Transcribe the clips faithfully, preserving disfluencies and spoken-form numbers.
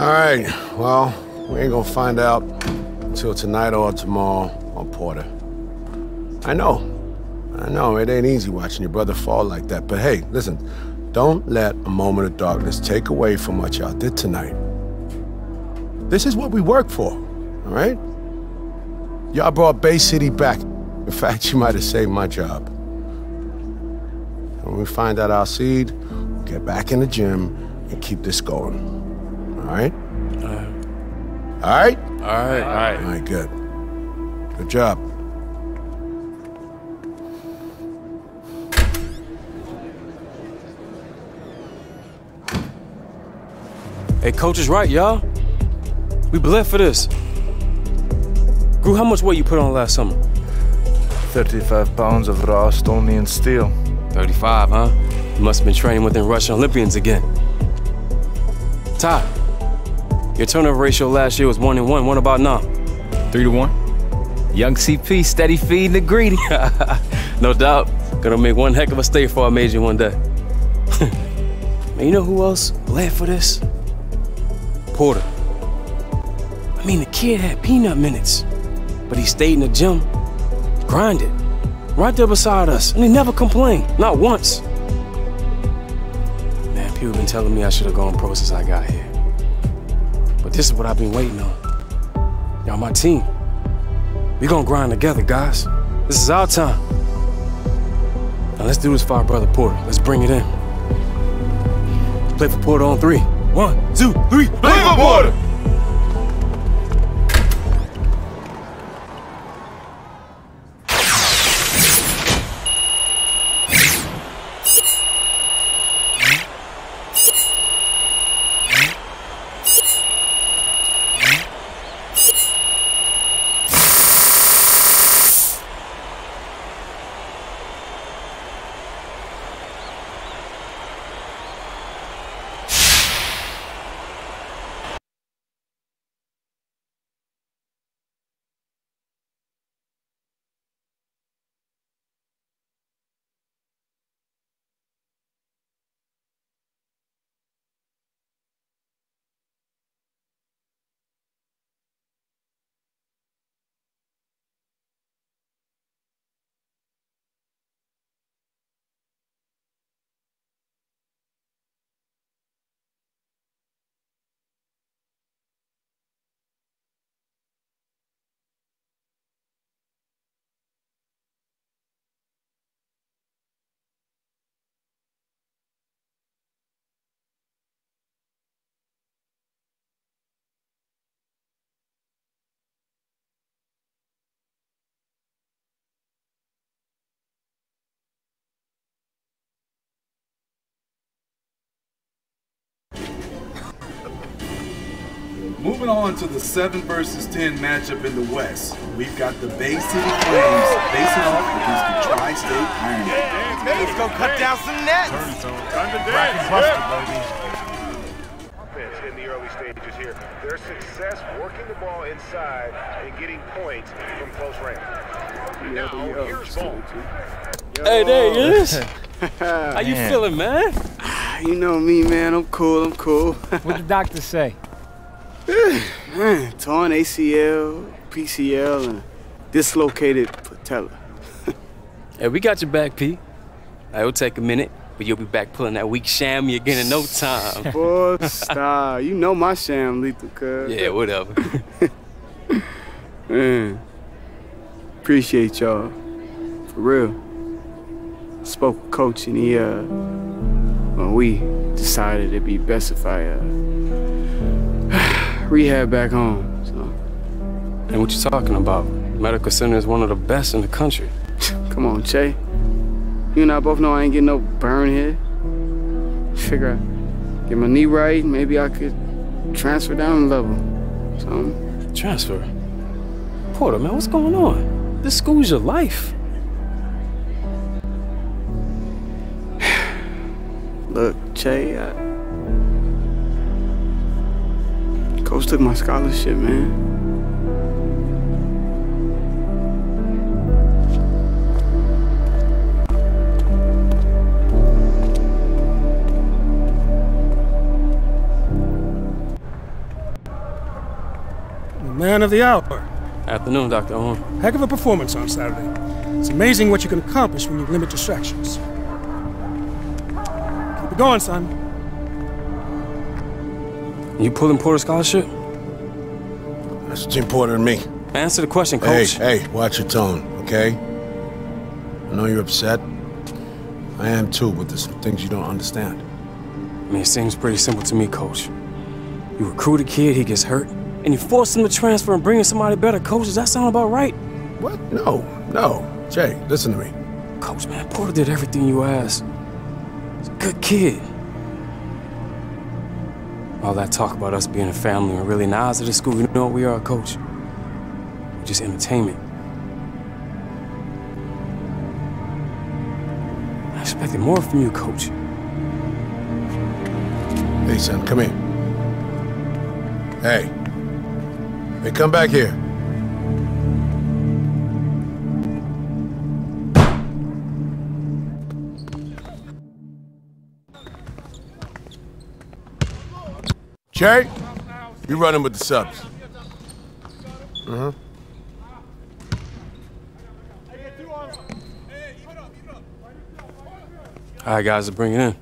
All right, well, we ain't gonna find out until tonight or tomorrow on Porter. I know, I know, it ain't easy watching your brother fall like that, but hey, listen, don't let a moment of darkness take away from what y'all did tonight. This is what we work for, all right? Y'all brought Bay City back. In fact, you might have saved my job. When we find out our seed, we'll get back in the gym and keep this going. All right? All right. All right? All right. All right. All right, good. Good job. Hey, coach is right, y'all. We bled for this. Gru, how much weight you put on last summer? thirty-five pounds of raw, Estonian steel. thirty-five, huh? You must have been training with the Russian Olympians again. Ty, your turnover ratio last year was one and one. What about now? Three to one. Young C P, steady feeding the greedy. No doubt, gonna make one heck of a stay for our major one day. Man, you know who else bled for this? Porter. I mean, the kid had peanut minutes, but he stayed in the gym, grinded, right there beside us, and he never complained, not once. Man, people been telling me I should have gone pro since I got here. But this is what I've been waiting on. Y'all my team. We gonna grind together, guys. This is our time. Now let's do this for our brother Porter. Let's bring it in. Play for Porter on three. One, two, three, play for Porter! Moving on to the seven versus ten matchup in the West, we've got the Bay City Kings facing off against the Tri-State Ironmen. Let's go cut down some nets! Rock and buster, baby. Offense in the early stages here. Their success working the ball inside and getting points from close range. Now, here's Bulls. Hey, there he is. How you feeling, man? You know me, man. I'm cool, I'm cool. What did the doctor say? Man, torn A C L, P C L, and dislocated patella. Hey, we got your back, P. It'll take a minute, but you'll be back pulling that weak sham again in no time. Boy, star, you know my sham, lethal, cuz. Yeah, whatever. Man, appreciate y'all, for real. I spoke with Coach, and he, uh, when we decided it'd be best if I, uh, rehab back home, so. And what you talking about? Medical center is one of the best in the country. Come on, Che. You and I both know I ain't getting no burn here. Figure out, get my knee right, maybe I could transfer down a level, so. Transfer? Porter, man, what's going on? This school's your life. Look, Che, I... Coach took my scholarship, man. man of the hour. Afternoon, Doctor Owen. Heck of a performance on Saturday. It's amazing what you can accomplish when you limit distractions. Keep it going, son. You pulling Porter scholarship? That's what's important to me. Answer the question, Coach. Hey, hey, watch your tone, okay? I know you're upset. I am too, but there's some things you don't understand. I mean, it seems pretty simple to me, Coach. You recruit a kid, he gets hurt, and you force him to transfer and bring in somebody better. Coach, does that sound about right? What? No, no. Jay, listen to me. Coach, man, Porter did everything you asked. He's a good kid. All that talk about us being a family and really nice at the school, you know what we are, Coach? We're just entertainment. I expected more from you, Coach. Hey, son, come here. Hey. Hey, come back here. Jay, you running with the subs. Uh-huh. All right, guys, let's bring it in.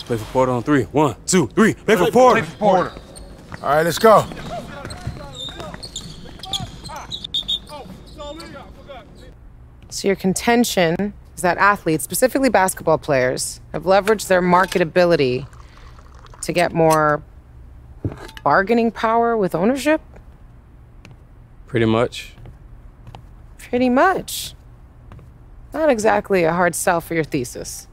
Play for Porter on three. One, two, three. Play for Porter. Play for Porter. All right, let's go. So your contention is that athletes, specifically basketball players, have leveraged their marketability to get more bargaining power with ownership? Pretty much. Pretty much. Not exactly a hard sell for your thesis.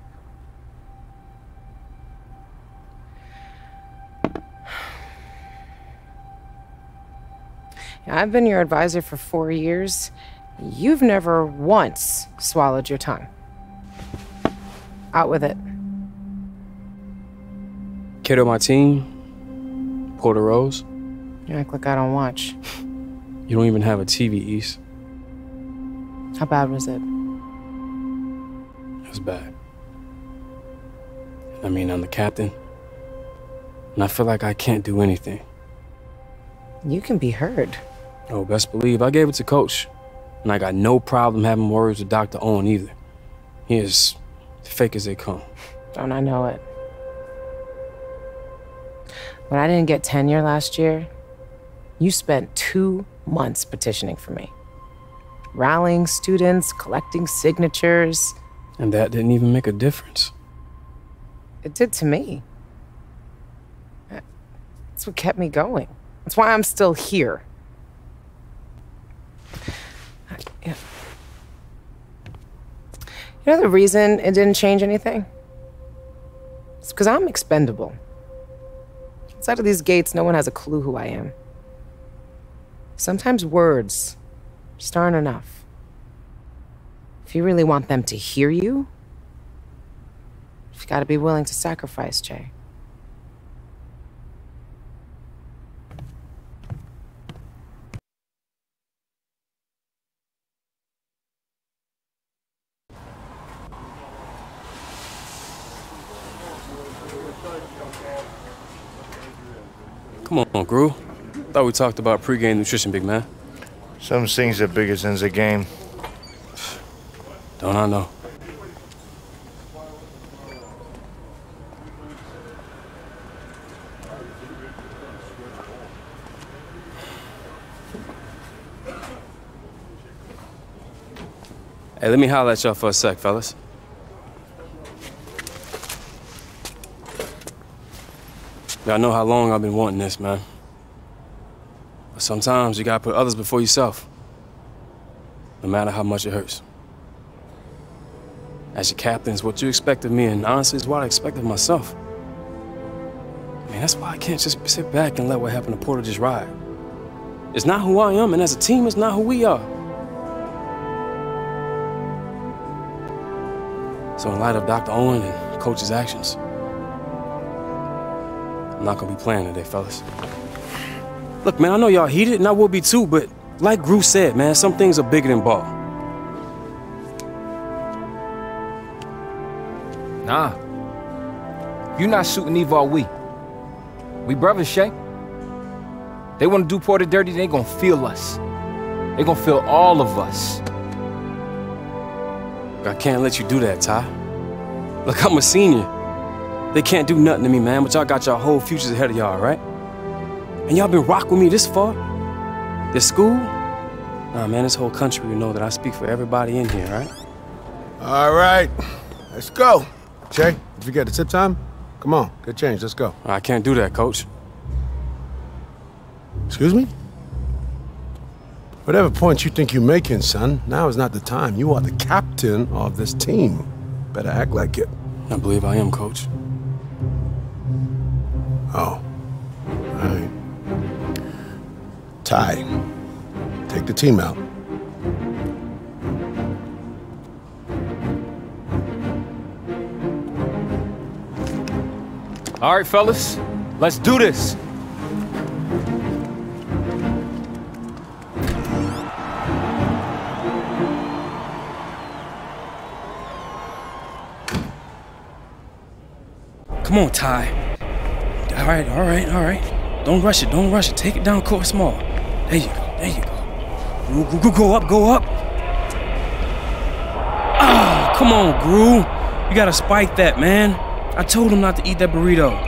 I've been your advisor for four years. You've never once swallowed your tongue. Out with it. Kid on my team, Porter Rose. You act like I don't watch. You don't even have a T V, East. How bad was it? It was bad. I mean, I'm the captain, and I feel like I can't do anything. You can be heard. Oh, best believe I gave it to Coach. And I got no problem having words with Doctor Owen either. He is fake as they come. Don't I know it. When I didn't get tenure last year, you spent two months petitioning for me. Rallying students, collecting signatures. And that didn't even make a difference. It did to me. That's what kept me going. That's why I'm still here. You know the reason it didn't change anything? It's because I'm expendable. Outside of these gates, no one has a clue who I am. Sometimes words just aren't enough. If you really want them to hear you, you've got to be willing to sacrifice, Jay. Come on, Gru. Thought we talked about pregame nutrition, big man. Some things are bigger than the game. Don't I know? Hey, let me holler at y'all for a sec, fellas. I know how long I've been wanting this, man. But sometimes you gotta put others before yourself, no matter how much it hurts. As your captain, it's what you expect of me, and honestly, it's what I expect of myself. I mean, that's why I can't just sit back and let what happened to Porter just ride. It's not who I am, and as a team, it's not who we are. So in light of Doctor Owen and Coach's actions, I'm not gonna be playing today, fellas. Look, man, I know y'all heated, and I will be too, but like Gru said, man, some things are bigger than ball. Nah. You not shooting either, are we? We brothers, Shay. They want to do Porter dirty, they gonna feel us. They gonna feel all of us. I can't let you do that, Ty. Look, I'm a senior. They can't do nothing to me, man, but y'all got y'all whole futures ahead of y'all, right? And y'all been rock with me this far? This school? Nah, man, this whole country will know that I speak for everybody in here, right? All right, let's go. Che, if you get the tip time, come on, get change, let's go. I can't do that, coach. Excuse me? Whatever points you think you're making, son, now is not the time. You are the captain of this team. Better act like it. I believe I am, coach. Oh, all right. Ty, take the team out. All right, fellas, let's do this. Come on, Ty. All right, all right, all right. Don't rush it, don't rush it. Take it down court small. There you go, there you go. Go, go, go up, go up. Ah, oh, come on, Gru. You gotta spike that, man. I told him not to eat that burrito.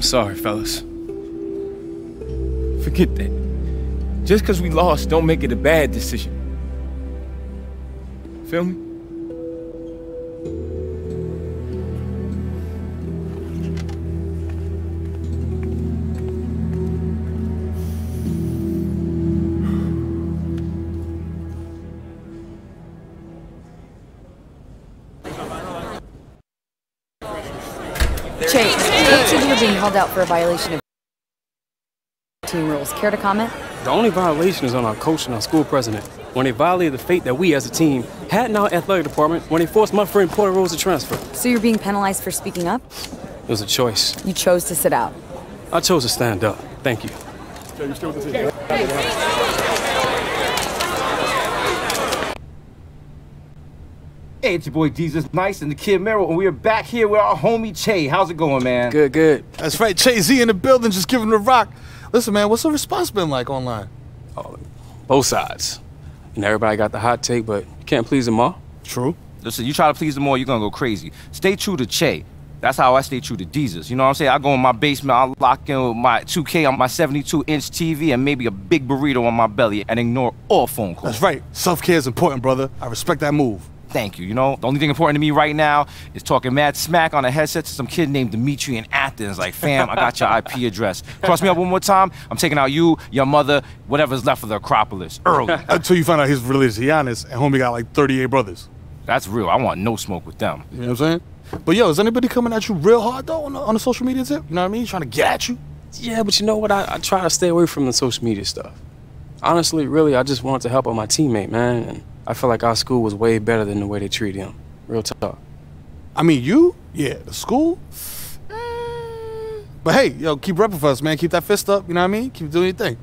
Sorry, fellas. Forget that. Just because we lost, don't make it a bad decision. Feel me? Out for a violation of team rules. Care to comment? The only violation is on our coach and our school president when they violated the fate that we as a team had in our athletic department when they forced my friend Porter Rose to transfer. So you're being penalized for speaking up? It was a choice. You chose to sit out. I chose to stand up. Thank you. Hey, it's your boy Deezus Nice and the Kid Meryl, and we are back here with our homie Che. How's it going, man? Good, good. That's right, Che Z in the building, just giving the rock. Listen, man, what's the response been like online? Oh, both sides. And everybody got the hot take, but you can't please them all. True. Listen, you try to please them all, you're gonna go crazy. Stay true to Che. That's how I stay true to Deezus. You know what I'm saying? I go in my basement, I lock in with my two K on my seventy-two inch T V and maybe a big burrito on my belly and ignore all phone calls. That's right. Self-care is important, brother. I respect that move. Thank you, you know? The only thing important to me right now is talking mad smack on a headset to some kid named Dimitri in Athens. Like, fam, I got your I P address. Cross me up one more time, I'm taking out you, your mother, whatever's left of the Acropolis, early. Until you find out his religious, he honest, and homie got like thirty-eight brothers. That's real, I want no smoke with them. You know what I'm saying? But yo, is anybody coming at you real hard though on the, on the social media tip? You know what I mean? Trying to get at you? Yeah, but you know what? I, I try to stay away from the social media stuff. Honestly, really, I just wanted to help out my teammate, man. And I feel like our school was way better than the way they treated him. Real talk. I mean, you? Yeah, the school? Mm. But hey, yo, keep repping for us, man. Keep that fist up, you know what I mean? Keep doing your thing.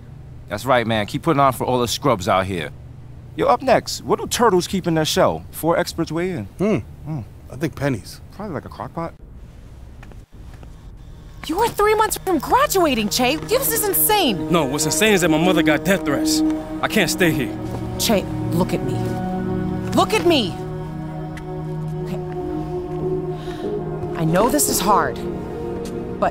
That's right, man. Keep putting on for all the scrubs out here. Yo, up next, what do turtles keep in their shell? Four experts weigh in. Hmm. Mm. I think pennies. Probably like a crock pot. You are three months from graduating, Che. This is insane. No, what's insane is that my mother got death threats. I can't stay here. Che, look at me. Look at me! Okay. I know this is hard, but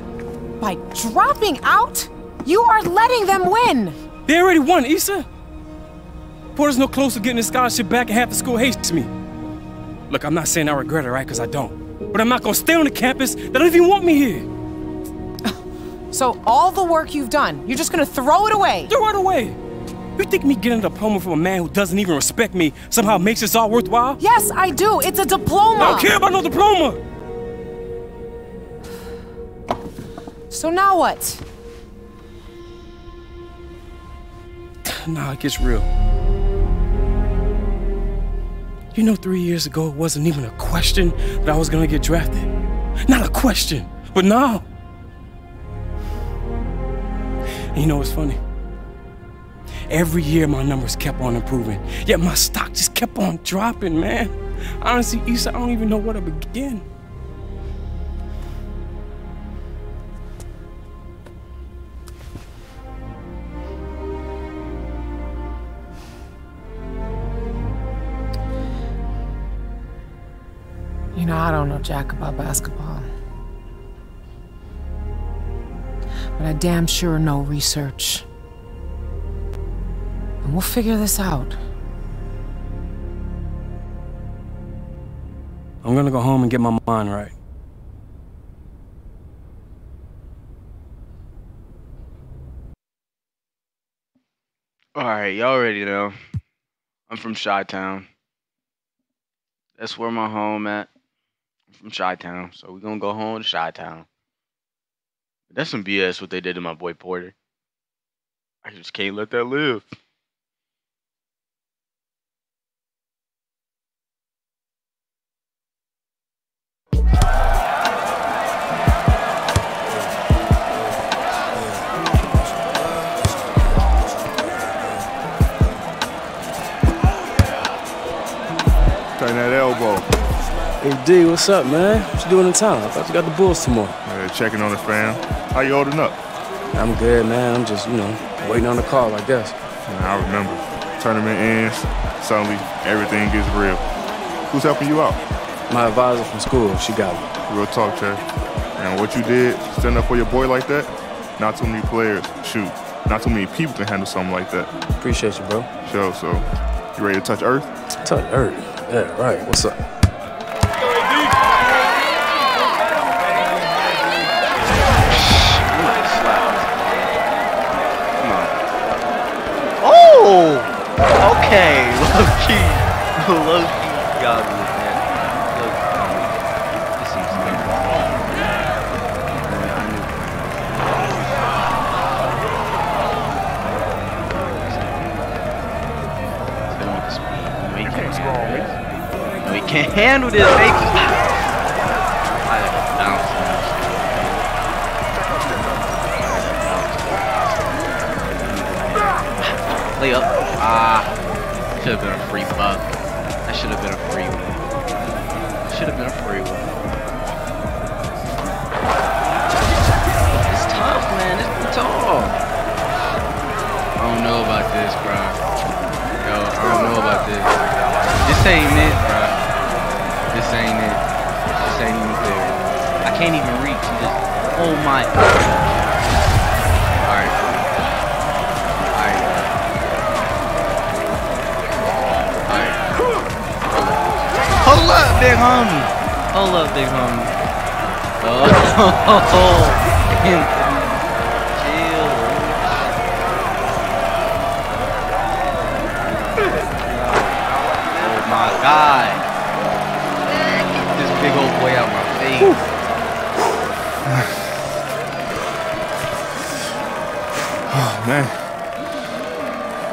by dropping out, you are letting them win! They already won, Issa! Porter's no closer getting his scholarship back and half the school hates me. Look, I'm not saying I regret it, right? Because I don't. But I'm not gonna stay on the campus that don't even want me here. So all the work you've done, you're just gonna throw it away? Throw it away? You think me getting a diploma from a man who doesn't even respect me somehow makes this all worthwhile? Yes, I do. It's a diploma. I don't care about no diploma. So now what? Nah, it gets real. You know, three years ago, it wasn't even a question that I was gonna get drafted. Not a question, but now. And you know what's funny? Every year, my numbers kept on improving, yet my stock just kept on dropping, man. Honestly, Issa, I don't even know where to begin. You know, I don't know jack about basketball. But I damn sure know research. And we'll figure this out. I'm gonna go home and get my mind right. All right, y'all ready now? I'm from Chi-Town. That's where my home at. From Chi-Town, so we're gonna go home to Chi-Town. That's some B S what they did to my boy Porter. I just can't let that live. Turn that elbow. Hey D, what's up, man? What you doing in town? I thought you got the Bulls tomorrow. Yeah, checking on the fam. How you holding up? I'm good, man. I'm just, you know, waiting on the call, I guess. Yeah, I remember. Tournament ends, suddenly everything gets real. Who's helping you out? My advisor from school. She got me. Real talk, Chad. And what you did, stand up for your boy like that, not too many players, shoot, not too many people can handle something like that. Appreciate you, bro. Sure, so you ready to touch earth? Touch earth? Yeah, right. What's up? Okay, low-key, low-key got me, man. Low-key. This seems good. I knew it. We can't handle this. We can't handle this, baby. I like a bounce. Lay up. Ah. Should have been a free buck. That should have been a free one. Should have been a free one. It's tough, man. It's tall. I don't know about this, bro. Yo, I don't know about this. This ain't it, bro. This ain't it. This ain't even fair. I can't even reach this. Oh my. Alright. Hold up, big homie. Hold up, big homie. Oh, Anthony. Chill. Oh my God. Get this big old boy out my face. Oh man.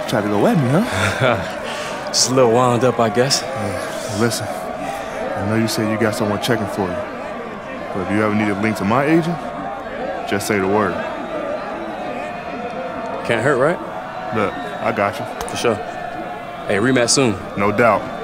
Tried to go at me, huh? Just a little wound up, I guess. Yeah. Listen. I know you said you got someone checking for you, but if you ever need a link to my agent, just say the word. Can't hurt, right? Look, I got you. For sure. Hey, rematch soon. No doubt.